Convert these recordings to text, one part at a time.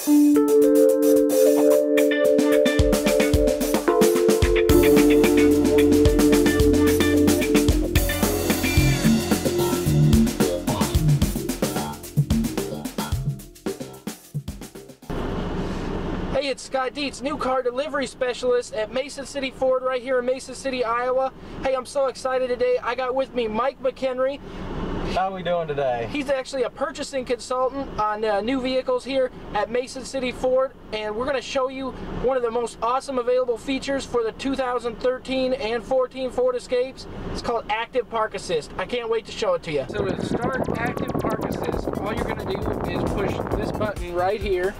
Hey, it's Scott Deets, new car delivery specialist at Mason City Ford right here in Mason City, Iowa. Hey, I'm so excited today. I got with me Mike McHenry. How are we doing today? He's actually a purchasing consultant on new vehicles here at Mason City Ford, and we're going to show you one of the most awesome available features for the 2013 and 14 Ford Escapes. It's called Active Park Assist. I can't wait to show it to you. So to start Active Park Assist, all you're going to do is push this button right here.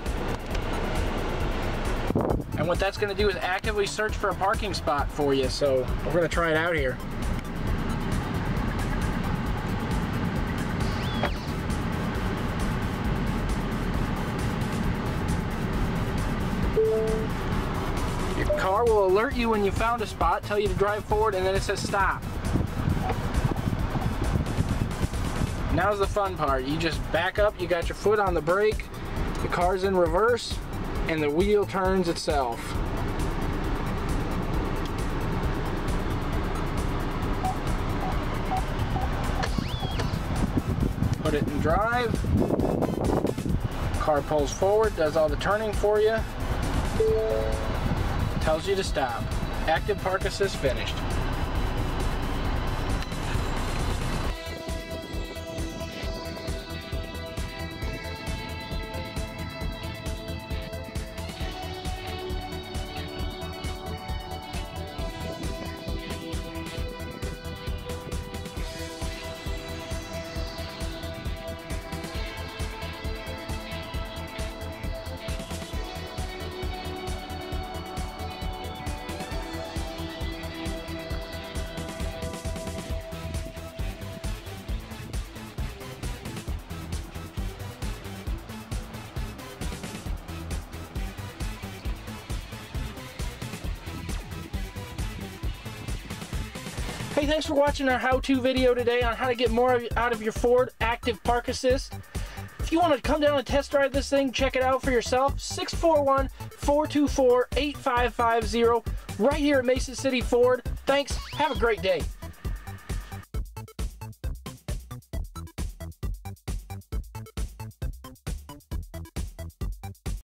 And what that's going to do is actively search for a parking spot for you. So we're going to try it out here. Your car will alert you when you found a spot, tell you to drive forward, and then it says stop. Now's the fun part. You just back up, you got your foot on the brake, the car's in reverse, and the wheel turns itself. Put it in drive. Car pulls forward, does all the turning for you. Tells you to stop. Active Park Assist finished. Hey, thanks for watching our how-to video today on how to get more out of your Ford Active Park Assist. If you want to come down and test drive this thing, check it out for yourself. 641-424-8550 right here at Mason City Ford. Thanks. Have a great day.